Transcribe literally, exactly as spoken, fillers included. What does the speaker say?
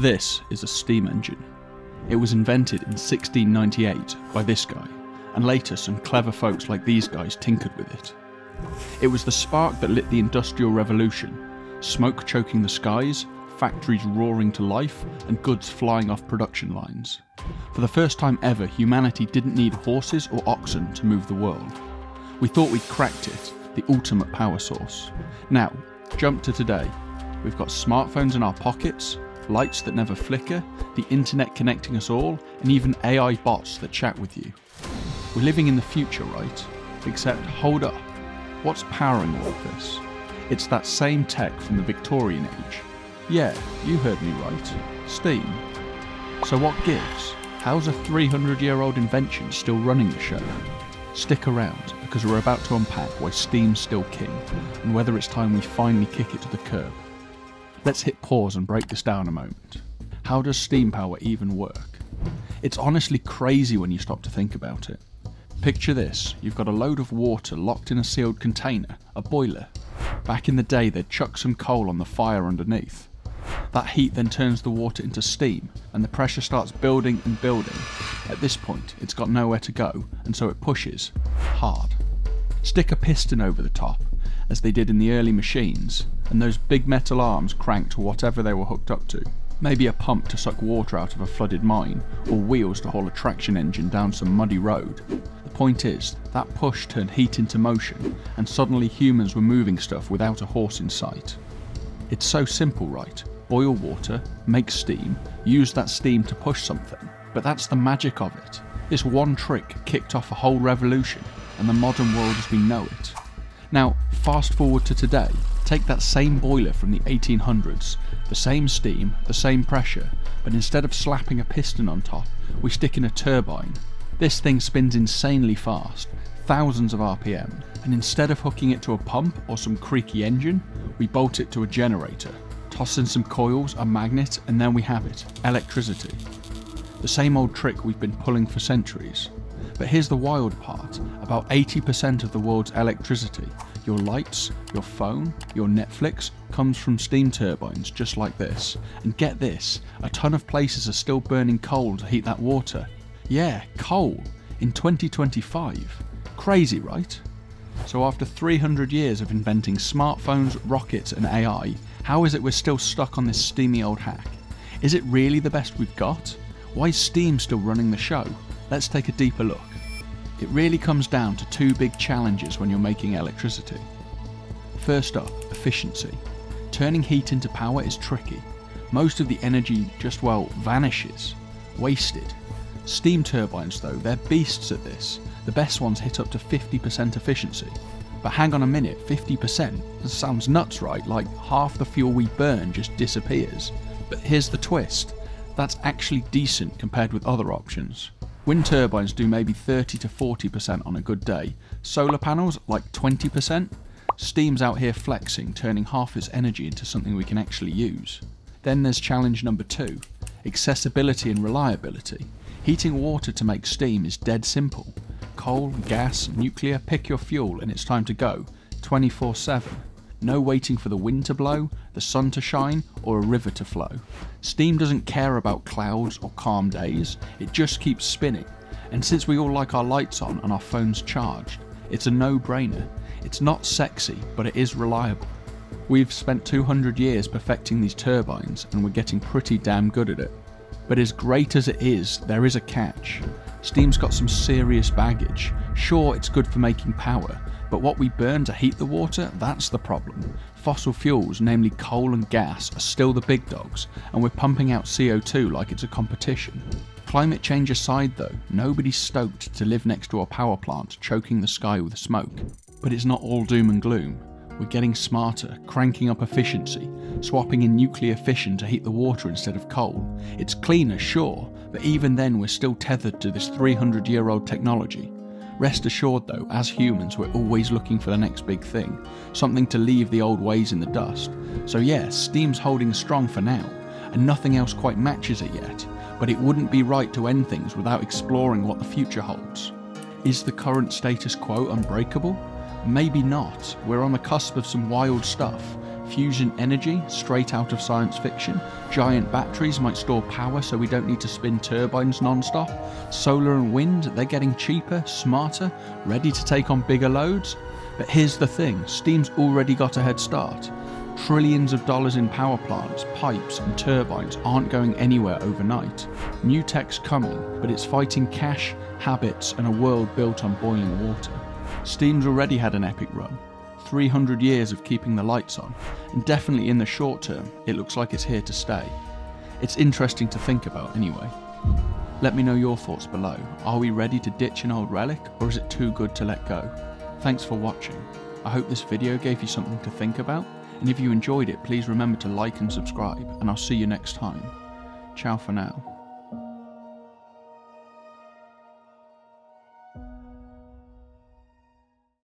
This is a steam engine. It was invented in sixteen ninety-eight by this guy, and later some clever folks like these guys tinkered with it. It was the spark that lit the Industrial Revolution, smoke choking the skies, factories roaring to life, and goods flying off production lines. For the first time ever, humanity didn't need horses or oxen to move the world. We thought we'd cracked it, the ultimate power source. Now, jump to today. We've got smartphones in our pockets, lights that never flicker, the internet connecting us all, and even A I bots that chat with you. We're living in the future, right? Except, hold up. What's powering all of this? It's that same tech from the Victorian age. Yeah, you heard me right. Steam. So what gives? How's a three hundred year old invention still running the show? Stick around, because we're about to unpack why steam's still king, and whether it's time we finally kick it to the curb. Let's hit pause and break this down a moment. How does steam power even work? It's honestly crazy when you stop to think about it. Picture this, you've got a load of water locked in a sealed container, a boiler. Back in the day they'd chuck some coal on the fire underneath. That heat then turns the water into steam, and the pressure starts building and building. At this point it's got nowhere to go, and so it pushes hard. Stick a piston over the top, as they did in the early machines, and those big metal arms cranked to whatever they were hooked up to. Maybe a pump to suck water out of a flooded mine, or wheels to haul a traction engine down some muddy road. The point is, that push turned heat into motion, and suddenly humans were moving stuff without a horse in sight. It's so simple, right? Boil water, make steam, use that steam to push something. But that's the magic of it. This one trick kicked off a whole revolution, and the modern world as we know it. Now, fast forward to today, take that same boiler from the eighteen hundreds, the same steam, the same pressure, but instead of slapping a piston on top, we stick in a turbine. This thing spins insanely fast, thousands of R P M, and instead of hooking it to a pump or some creaky engine, we bolt it to a generator, toss in some coils, a magnet, and then we have it, electricity. The same old trick we've been pulling for centuries. But here's the wild part, about eighty percent of the world's electricity, your lights, your phone, your Netflix, comes from steam turbines just like this. And get this, a ton of places are still burning coal to heat that water. Yeah, coal, in twenty twenty-five. Crazy, right? So after three hundred years of inventing smartphones, rockets and A I, how is it we're still stuck on this steamy old hack? Is it really the best we've got? Why is steam still running the show? Let's take a deeper look. It really comes down to two big challenges when you're making electricity. First up, efficiency. Turning heat into power is tricky. Most of the energy just, well, vanishes. Wasted. Steam turbines though, they're beasts at this. The best ones hit up to fifty percent efficiency. But hang on a minute, fifty percent? That sounds nuts, right? Like half the fuel we burn just disappears. But here's the twist. That's actually decent compared with other options. Wind turbines do maybe thirty to forty percent on a good day, solar panels like twenty percent, steam's out here flexing, turning half its energy into something we can actually use. Then there's challenge number two, accessibility and reliability. Heating water to make steam is dead simple. Coal, gas, nuclear, pick your fuel and it's time to go, twenty-four seven. No waiting for the wind to blow, the sun to shine, or a river to flow. Steam doesn't care about clouds or calm days, it just keeps spinning. And since we all like our lights on and our phones charged, it's a no-brainer. It's not sexy, but it is reliable. We've spent two hundred years perfecting these turbines, and we're getting pretty damn good at it. But as great as it is, there is a catch. Steam's got some serious baggage. Sure, it's good for making power, but what we burn to heat the water, that's the problem. Fossil fuels, namely coal and gas, are still the big dogs, and we're pumping out C O two like it's a competition. Climate change aside though, nobody's stoked to live next to a power plant choking the sky with smoke. But it's not all doom and gloom. We're getting smarter, cranking up efficiency, swapping in nuclear fission to heat the water instead of coal. It's cleaner, sure, but even then we're still tethered to this three hundred year old technology. Rest assured though, as humans we're always looking for the next big thing, something to leave the old ways in the dust. So yeah, steam's holding strong for now, and nothing else quite matches it yet, but it wouldn't be right to end things without exploring what the future holds. Is the current status quo unbreakable? Maybe not, we're on the cusp of some wild stuff. fusion energy straight out of science fiction. Giant batteries might store power so we don't need to spin turbines non-stop. Solar and wind, they're getting cheaper, smarter, ready to take on bigger loads. But here's the thing, steam's already got a head start. Trillions of dollars in power plants, pipes and turbines aren't going anywhere overnight. New tech's coming, but it's fighting cash, habits and a world built on boiling water. Steam's already had an epic run, three hundred years of keeping the lights on, and definitely in the short term, it looks like it's here to stay. It's interesting to think about anyway. Let me know your thoughts below. Are we ready to ditch an old relic, or is it too good to let go? Thanks for watching. I hope this video gave you something to think about, and if you enjoyed it, please remember to like and subscribe, and I'll see you next time. Ciao for now.